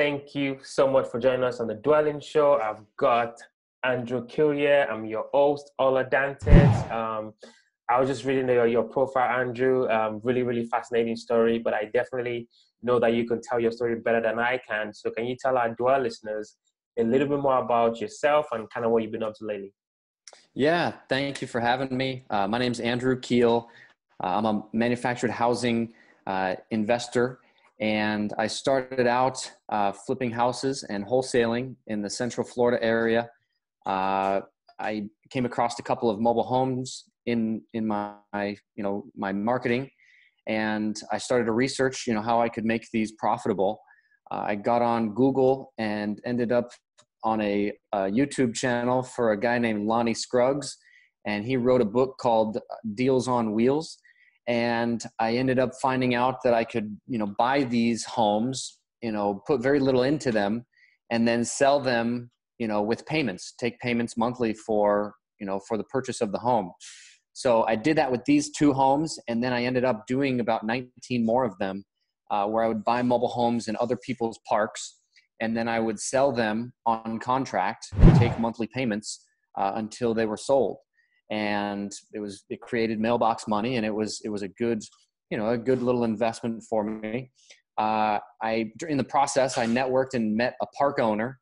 Thank you so much for joining us on The Dwelling Show. I've got Andrew Keel here. I'm your host, Ola Dantis. I was just reading your profile, Andrew. Really fascinating story, but I definitely know that you can tell your story better than I can. So can you tell our Dwell listeners a little bit more about yourself and kind of what you've been up to lately? Yeah, thank you for having me. My name's Andrew Keel. I'm a manufactured housing investor, and I started out flipping houses and wholesaling in the Central Florida area. I came across a couple of mobile homes in my marketing, and I started to research, how I could make these profitable. I got on Google and ended up on a YouTube channel for a guy named Lonnie Scruggs, and he wrote a book called Deals on Wheels. And I ended up finding out that I could, buy these homes, put very little into them, and then sell them, with payments, take payments monthly for, for the purchase of the home. So I did that with these two homes, and then I ended up doing about 19 more of them, where I would buy mobile homes in other people's parks, and then I would sell them on contract, take monthly payments until they were sold. And it created mailbox money, and it was a good, a good little investment for me. In the process, I networked and met a park owner,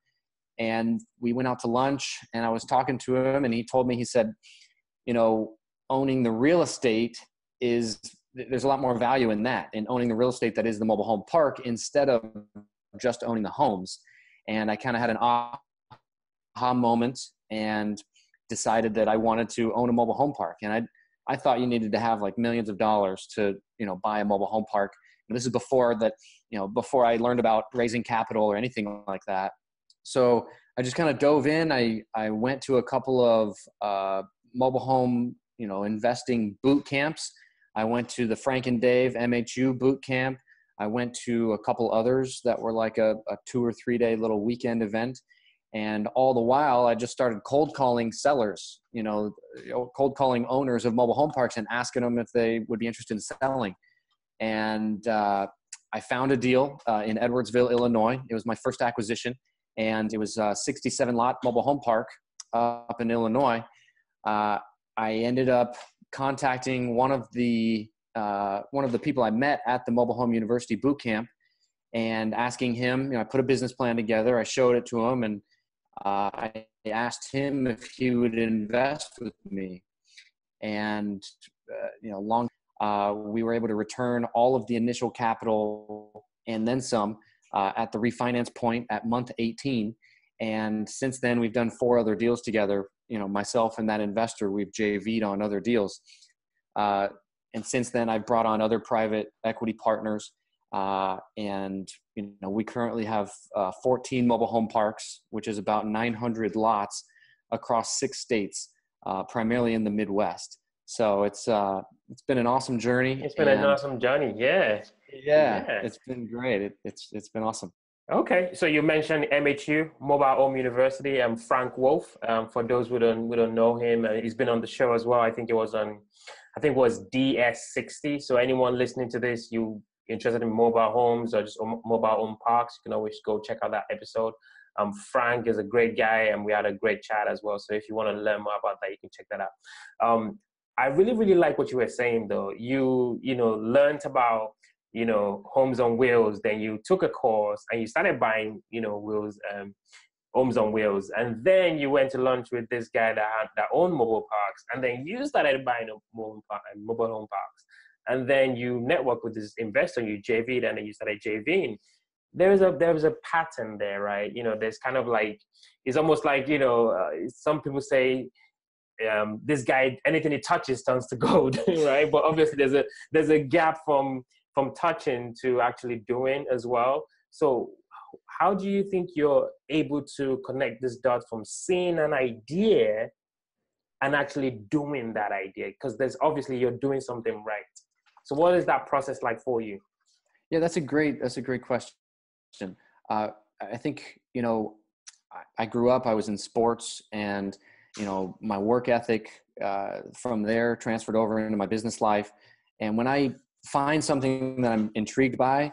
and we went out to lunch, and I was talking to him, and he told me, he said, owning the real estate there's a lot more value in that, in owning the real estate that is the mobile home park, instead of just owning the homes. And I kind of had an aha moment and decided that I wanted to own a mobile home park. And I thought you needed to have like millions of dollars to, buy a mobile home park. And this is before that, before I learned about raising capital or anything like that. So I just kind of dove in. I went to a couple of mobile home, investing boot camps. I went to the Frank and Dave MHU boot camp. I went to a couple others that were like a 2 or 3 day little weekend event. And all the while, I just started cold calling sellers, cold calling owners of mobile home parks and asking them if they would be interested in selling. And I found a deal in Edwardsville, Illinois. It was my first acquisition, and it was a 67-lot mobile home park up in Illinois. I ended up contacting one of the people I met at the Mobile Home University boot camp and asking him, I put a business plan together. I showed it to him, and I asked him if he would invest with me, and we were able to return all of the initial capital and then some at the refinance point at month 18. And since then, we've done 4 other deals together. Myself and that investor, we've JV'd on other deals, and since then, I've brought on other private equity partners. And we currently have 14 mobile home parks, which is about 900 lots across 6 states, primarily in the Midwest. So it's been an awesome journey. It's been an awesome journey. Yeah. It's been great. It's been awesome. Okay, so you mentioned MHU, Mobile Home University, and Frank Wolf. For those who don't know him, he's been on the show as well. I think it was DS60. So anyone listening to this, you interested in mobile homes or just mobile home parks, you can always go check out that episode. Frank is a great guy, and we had a great chat as well. So if you want to learn more about that, you can check that out. I really like what you were saying, though. You learned about, homes on wheels, then you took a course and you started buying, homes on wheels. And then you went to lunch with this guy that owned mobile parks, and then you started buying mobile home parks. And then you network with this investor, you JV'd, and then you started JVing. There is a pattern there, right? There's kind of like, it's almost like, some people say, this guy, anything he touches turns to gold, right? But obviously there's a gap from touching to actually doing as well. So how do you think you're able to connect this dot from seeing an idea and actually doing that idea? Because there's obviously you're doing something right. So what is that process like for you? Yeah, that's a great question. I think, I grew up, I was in sports, and, my work ethic from there transferred over into my business life. And when I find something that I'm intrigued by,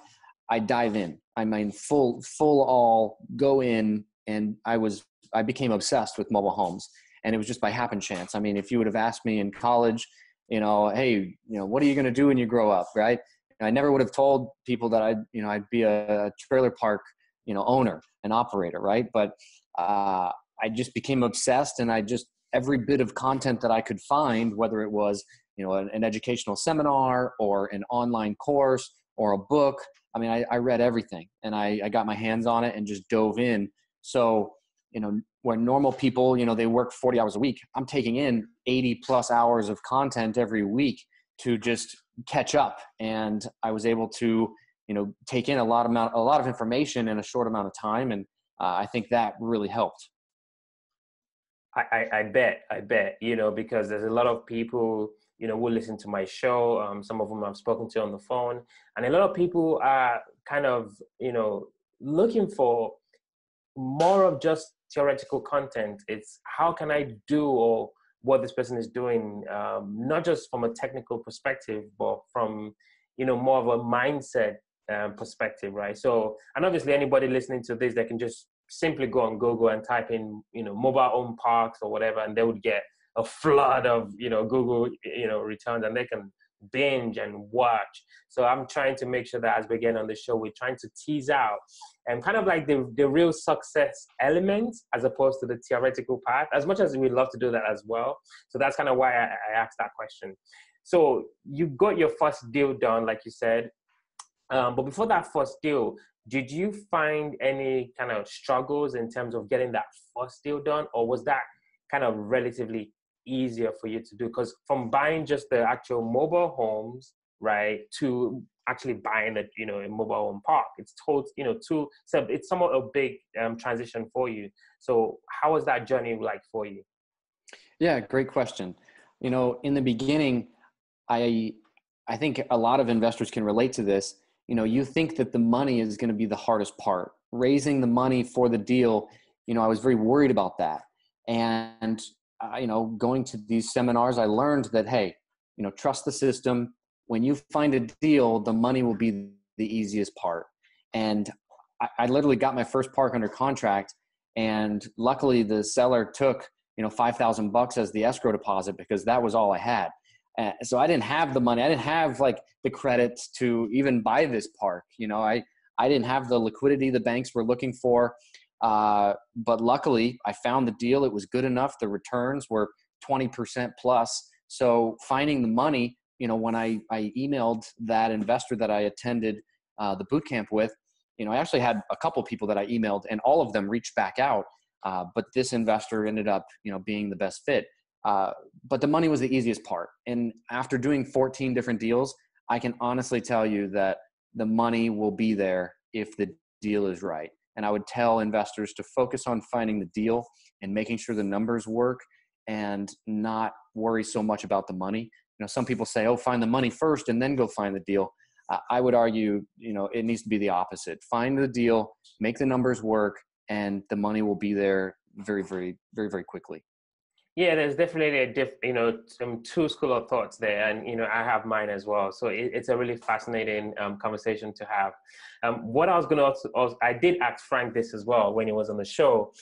I dive in. I mean, full all go in. And I became obsessed with mobile homes, and it was just by happen chance. I mean, if you would have asked me in college, you know, hey, you know, what are you going to do when you grow up? Right. And I never would have told people that I'd be a trailer park, you know, owner and operator. Right. But, I just became obsessed, and I just, every bit of content that I could find, whether it was, you know, an educational seminar or an online course or a book. I mean, I read everything, and I got my hands on it and just dove in. So, you know, where normal people, you know, they work 40 hours a week, I'm taking in 80 plus hours of content every week to just catch up. And I was able to, you know, take in a lot of information in a short amount of time. And I think that really helped. I bet, you know, because there's a lot of people, you know, who listen to my show. Some of them I've spoken to on the phone, and a lot of people are kind of, you know, looking for more of just theoretical content. It's how can I do or what this person is doing, not just from a technical perspective, but from, you know, more of a mindset perspective, right? So, and obviously anybody listening to this, they can just simply go on Google and type in, you know, mobile home parks or whatever, and they would get a flood of, you know, Google, you know, returns, and they can binge and watch. So I'm trying to make sure that as we get on the show, we're trying to tease out and kind of like the real success element as opposed to the theoretical part, as much as we love to do that as well. So that's kind of why I asked that question. So you got your first deal done, like you said, but before that first deal, did you find any kind of struggles in terms of getting that first deal done, or was that kind of relatively easier for you to do? Because from buying just the actual mobile homes, right, to actually buying a, you know, a mobile home park, it's somewhat a big transition for you. So how was that journey like for you? Yeah, great question. You know, in the beginning, I think a lot of investors can relate to this. You know, you think that the money is going to be the hardest part, raising the money for the deal. You know, I was very worried about that. And, you know, going to these seminars, I learned that, hey, you know, trust the system. When you find a deal, the money will be the easiest part. And I literally got my first park under contract. And luckily the seller took, you know, $5,000 as the escrow deposit, because that was all I had. So I didn't have the money. I didn't have like the credits to even buy this park. You know, I didn't have the liquidity the banks were looking for. But luckily I found the deal. It was good enough. The returns were 20% plus. So finding the money, you know, when I emailed that investor that I attended the boot camp with, you know, I actually had a couple people that I emailed, and all of them reached back out. But this investor ended up, you know, being the best fit. But the money was the easiest part. And after doing 14 different deals, I can honestly tell you that the money will be there if the deal is right. And I would tell investors to focus on finding the deal and making sure the numbers work, and not worry so much about the money. You know, some people say, oh, find the money first and then go find the deal. I would argue, you know, it needs to be the opposite. Find the deal, make the numbers work, and the money will be there very, very, very, very quickly. Yeah, there's definitely two school of thoughts there, and you know, I have mine as well. So it's a really fascinating conversation to have. What I was going to, I did ask Frank this as well when he was on the show.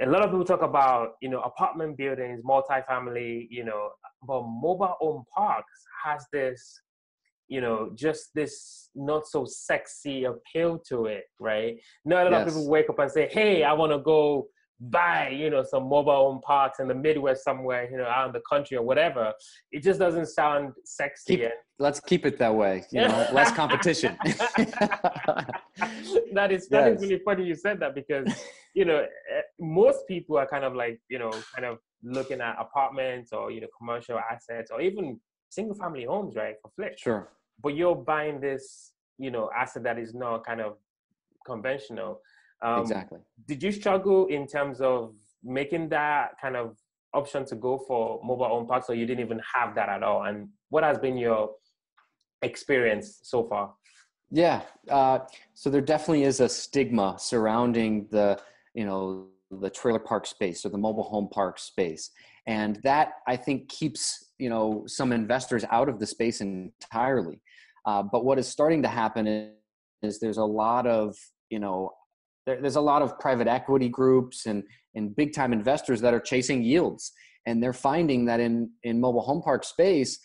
A lot of people talk about, you know, apartment buildings, multifamily, you know, but mobile home parks has this, you know, just this not so sexy appeal to it, right? Not a lot of people wake up and say, "Hey, I want to go buy, you know, some mobile home parks in the Midwest somewhere, you know, out in the country or whatever." It just doesn't sound sexy. Let's keep it that way, you know, less competition. That is really funny you said that, because, you know, most people are kind of like, you know, kind of looking at apartments or, you know, commercial assets or even single family homes, right, for flip. Sure. But you're buying this, you know, asset that is not kind of conventional. Exactly. Did you struggle in terms of making that kind of option to go for mobile home parks, or you didn't even have that at all? And what has been your experience so far? Yeah. So there definitely is a stigma surrounding the, you know, the trailer park space or the mobile home park space. And that, I think, keeps, you know, some investors out of the space entirely. But what is starting to happen is there's a lot of, you know, there's a lot of private equity groups and big time investors that are chasing yields. And they're finding that in mobile home park space,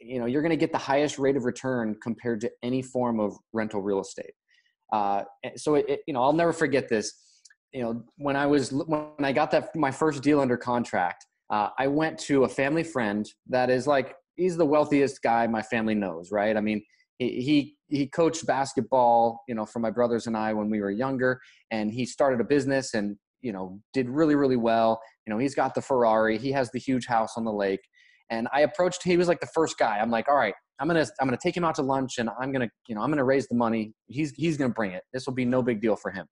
you know, you're going to get the highest rate of return compared to any form of rental real estate. So you know, I'll never forget this. You know, when I got that, my first deal under contract, I went to a family friend that is like, he's the wealthiest guy my family knows, right? I mean, he coached basketball, you know, for my brothers and I when we were younger, and he started a business and, you know, did really, really well. You know, he's got the Ferrari, he has the huge house on the lake. And I approached, he was like the first guy. I'm like, all right, I'm going to take him out to lunch and I'm going to raise the money. He's going to bring it. This will be no big deal for him.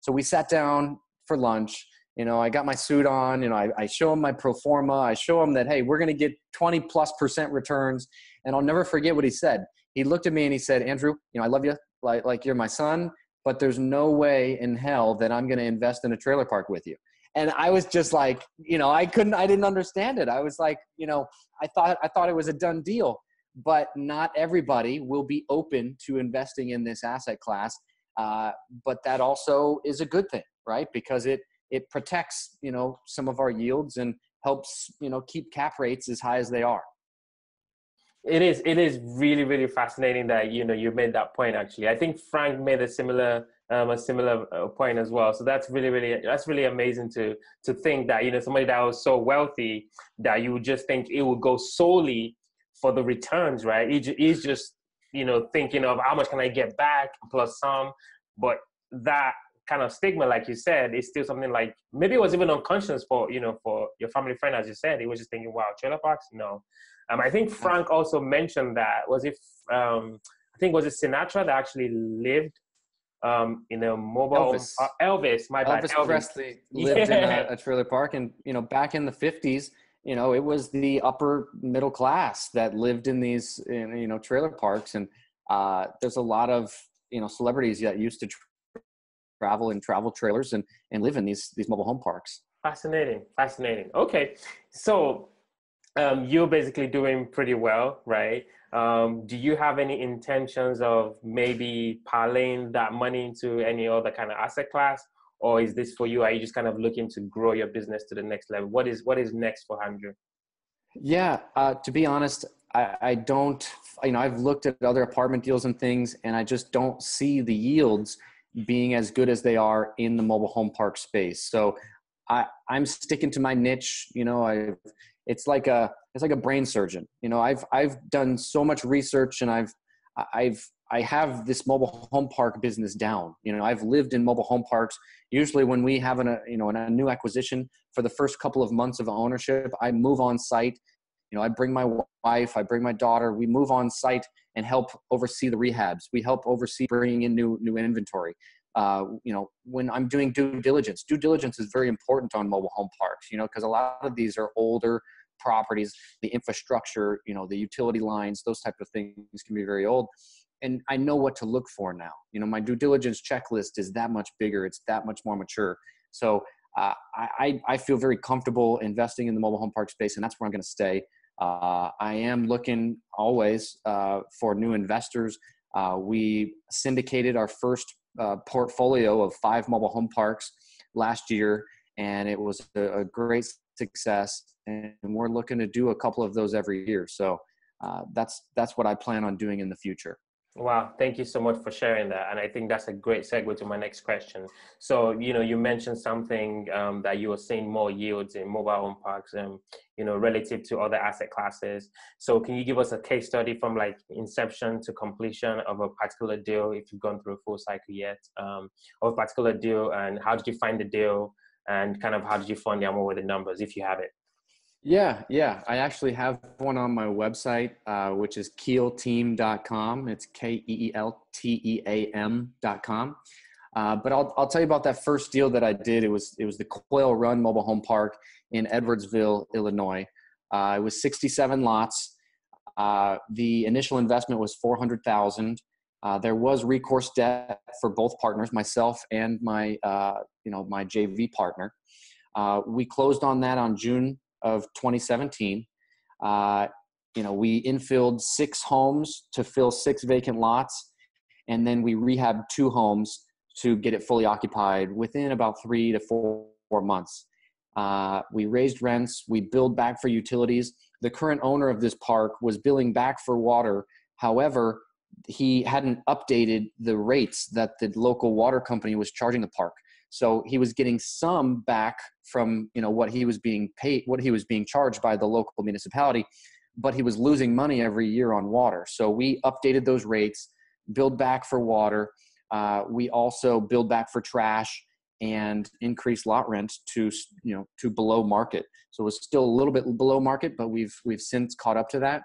So we sat down for lunch. You know, I got my suit on, you know, I show him my pro forma. I show him that, hey, we're going to get 20+% returns. And I'll never forget what he said. He looked at me and he said, Andrew, you know, I love you. Like you're my son, but there's no way in hell that I'm going to invest in a trailer park with you. And I was just like, you know, I didn't understand it. I was like, you know, I thought it was a done deal, but not everybody will be open to investing in this asset class. But that also is a good thing, right? Because it protects, you know, some of our yields and helps, you know, keep cap rates as high as they are. It is really, really fascinating that, you know, you made that point, actually. I think Frank made a similar point as well. So that's really amazing to think that, you know, somebody that was so wealthy that you would just think it would go solely for the returns, right? He's just, you know, thinking of how much can I get back plus some, but that kind of stigma, like you said, is still something like, maybe it was even unconscious for, you know, for your family friend, as you said, he was just thinking, wow, trailer parks? No. I think Frank also mentioned that, was it Sinatra that actually lived in a mobile Elvis Presley lived in a trailer park. And, you know, back in the 50s, you know, it was the upper middle class that lived in these, you know, trailer parks. And there's a lot of, you know, celebrities that used to travel in travel trailers and live in these mobile home parks. Fascinating. Okay. So you're basically doing pretty well, right? Do you have any intentions of maybe parlaying that money into any other kind of asset class, or is this for you? Are you just kind of looking to grow your business to the next level? What is next for Andrew? Yeah, to be honest, I don't, you know, I've looked at other apartment deals and things, and I just don't see the yields being as good as they are in the mobile home park space. So I'm sticking to my niche. You know, it's like a brain surgeon. You know, I've done so much research, and I have this mobile home park business down. You know, I've lived in mobile home parks. Usually when we have a new acquisition, for the first couple of months of ownership, I move on site. You know, I bring my wife, I bring my daughter, we move on site and help oversee the rehabs. We help oversee bringing in new inventory. You know, when I'm doing due diligence is very important on mobile home parks, you know, because a lot of these are older properties, the infrastructure, you know, the utility lines, those type of things can be very old. And I know what to look for now. You know, my due diligence checklist is that much bigger. It's that much more mature. So I feel very comfortable investing in the mobile home park space, and that's where I'm going to stay. I am looking always for new investors. We syndicated our first portfolio of 5 mobile home parks last year, and it was a great success. And we're looking to do a couple of those every year. So that's what I plan on doing in the future. Wow. Thank you so much for sharing that. And I think that's a great segue to my next question. So, you know, you mentioned something that you were seeing more yields in mobile home parks, you know, relative to other asset classes. So can you give us a case study from like inception to completion of a particular deal, if you've gone through a full cycle yet, of a particular deal, and how did you find the deal, and kind of how did you fund them over the numbers, if you have it? Yeah. I actually have one on my website, which is keelteam.com. It's KEELTEAM.com. But I'll tell you about that first deal that I did. It was the Coil Run Mobile Home Park in Edwardsville, Illinois. It was 67 lots. The initial investment was $400,000. There was recourse debt for both partners, myself and my, you know, my JV partner. We closed on that on June of 2017. You know, we infilled 6 homes to fill 6 vacant lots, And then we rehabbed 2 homes to get it fully occupied within about 3 to 4 months. We raised rents, we billed back for utilities. The current owner of this park was billing back for water. However, he hadn't updated the rates that the local water company was charging the park. So he was getting some back from, you know, what he was being paid, what he was being charged by the local municipality, but he was losing money every year on water. So we updated those rates, billed back for water. We also billed back for trash and increased lot rent to, you know, to below market. So it was still a little bit below market, but we've since caught up to that.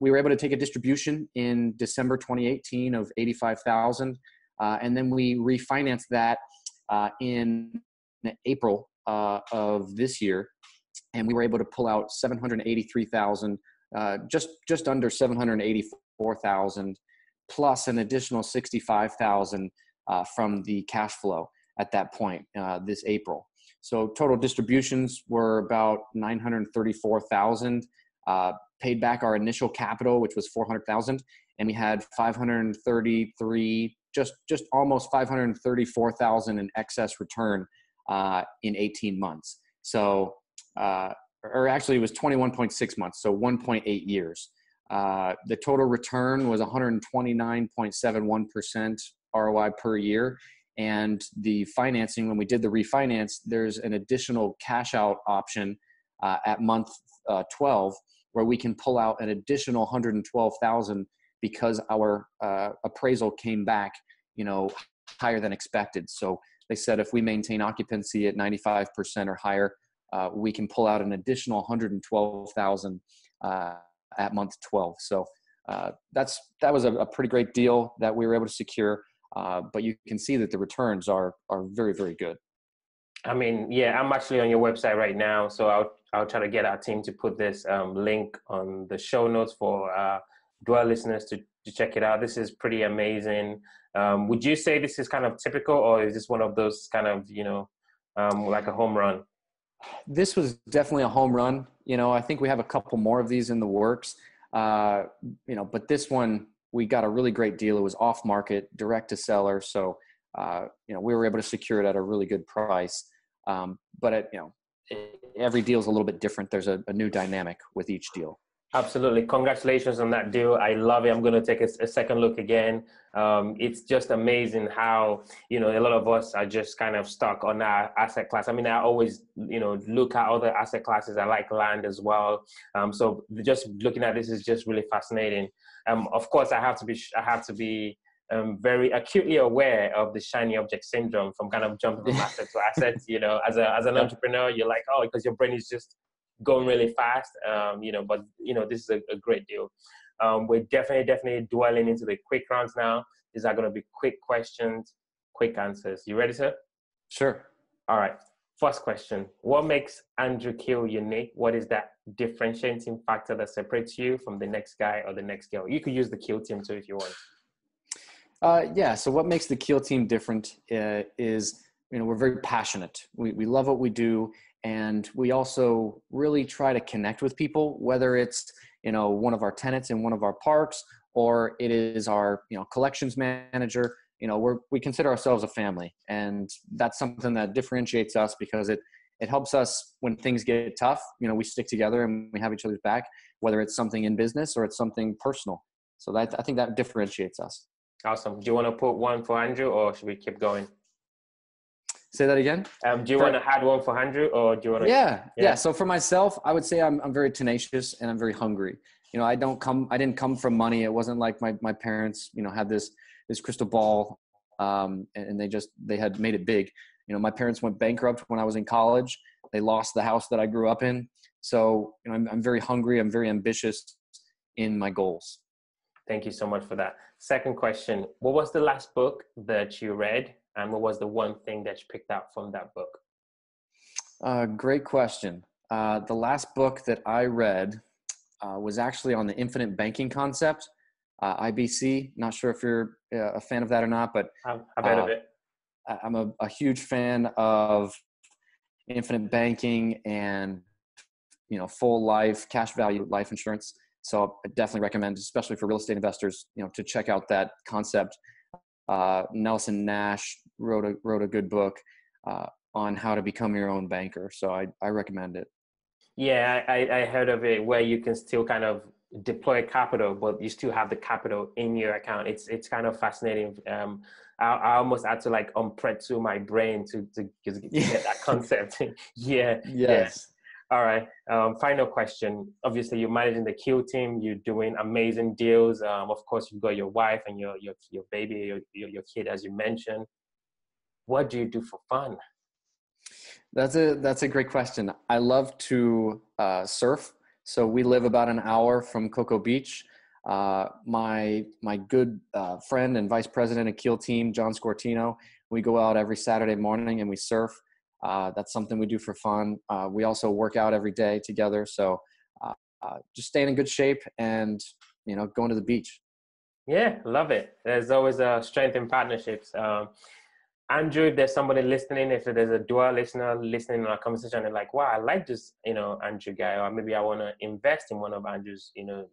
We were able to take a distribution in December 2018 of $85,000, and then we refinanced that in April of this year, and we were able to pull out $783,000, just under $784,000, plus an additional $65,000 from the cash flow at that point this April. So total distributions were about $934,000. Paid back our initial capital, which was $400,000, and we had just almost $534,000 in excess return in 18 months. So, or actually it was 21.6 months, so 1.8 years. The total return was 129.71% ROI per year. And the financing, when we did the refinance, there's an additional cash out option at month 12, where we can pull out an additional $112,000 because our appraisal came back, you know, higher than expected. So they said if we maintain occupancy at 95% or higher, we can pull out an additional $112,000 at month 12. So that was a pretty great deal that we were able to secure. But you can see that the returns are very, very good. I mean, yeah, I'm actually on your website right now, so I'll try to get our team to put this link on the show notes for Dwell listeners to check it out. This is pretty amazing. Would you say this is kind of typical, or is this one of those kind of, you know, like a home run? This was definitely a home run. You know, I think we have a couple more of these in the works, you know, but this one, we got a really great deal. It was off market, direct to seller. So, you know, we were able to secure it at a really good price. But, you know, every deal is a little bit different. There's a new dynamic with each deal. Absolutely. Congratulations on that deal. I love it. I'm going to take a second look again. It's just amazing how, you know, a lot of us are just kind of stuck on our asset class. I mean, I always, you know, look at other asset classes. I like land as well. So just looking at this is just really fascinating. Of course, I have to be I'm very acutely aware of the shiny object syndrome from kind of jumping from asset to asset. You know, as an entrepreneur, you're like, oh, because your brain is just going really fast. You know, but you know, this is a great deal. We're definitely dwelling into the quick rounds now. These are going to be quick questions, quick answers. You ready, sir? Sure. All right. First question: what makes Andrew Keel unique? What is that differentiating factor that separates you from the next guy or the next girl? You could use the Keel team too if you want. Yeah. So what makes the Keel team different is, you know, we're very passionate. We love what we do. And we also really try to connect with people, whether it's, you know, one of our tenants in one of our parks, or it is our, you know, collections manager. You know, we consider ourselves a family, and that's something that differentiates us because it helps us when things get tough. You know, we stick together and we have each other's back, whether it's something in business or it's something personal. So that, I think that differentiates us. Awesome. Do you want to put one for Andrew, or should we keep going? Say that again? Do you want to add one for Andrew, or do you want to? Yeah. So for myself, I would say I'm very tenacious and I'm very hungry. You know, I didn't come from money. It wasn't like my parents, you know, had this crystal ball and they had made it big. You know, my parents went bankrupt when I was in college. They lost the house that I grew up in. So, you know, I'm very hungry. I'm very ambitious in my goals. Thank you so much for that. Second question: what was the last book that you read, and what was the one thing that you picked out from that book? Great question. The last book that I read was actually on the infinite banking concept, IBC. Not sure if you're a fan of that or not, but I've heard of it. I'm a huge fan of infinite banking and, you know, full life, cash value, life insurance. So I definitely recommend, especially for real estate investors, to check out that concept. Nelson Nash wrote a good book on how to become your own banker. So I recommend it. Yeah, I heard of it, where you can still kind of deploy capital, but you still have the capital in your account. It's kind of fascinating. I almost had to like unpretzel my brain to get that concept. Yeah. Yes. Yeah. All right. Final question. Obviously, you're managing the Keel team. You're doing amazing deals. Of course, you've got your wife and your baby, your kid, as you mentioned. What do you do for fun? That's a great question. I love to surf. So we live about an hour from Cocoa Beach. My good friend and vice president of Keel team, John Scortino, we go out every Saturday morning and we surf. That's something we do for fun. We also work out every day together. So just staying in good shape and, going to the beach. Yeah, love it. There's always a strength in partnerships. Andrew, if there's somebody listening, if there's a dual listener listening in our conversation and like, wow, I like this, Andrew guy, or maybe I want to invest in one of Andrew's,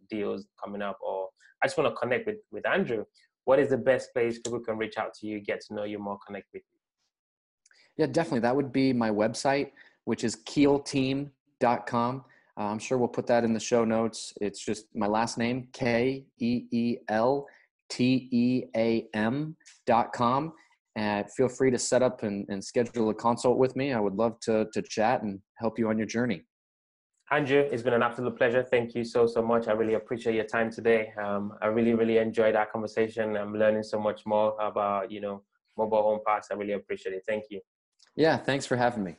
deals coming up, or I just want to connect with Andrew. What is the best place people can reach out to you, get to know you more, connect with you? Yeah, definitely. That would be my website, which is keelteam.com. I'm sure we'll put that in the show notes. It's just my last name, KEELTEAM.com. And feel free to set up and schedule a consult with me. I would love to chat and help you on your journey. Andrew, it's been an absolute pleasure. Thank you so much. I really appreciate your time today. I really enjoyed our conversation. I'm learning so much more about mobile home parks. I really appreciate it. Thank you. Yeah, thanks for having me.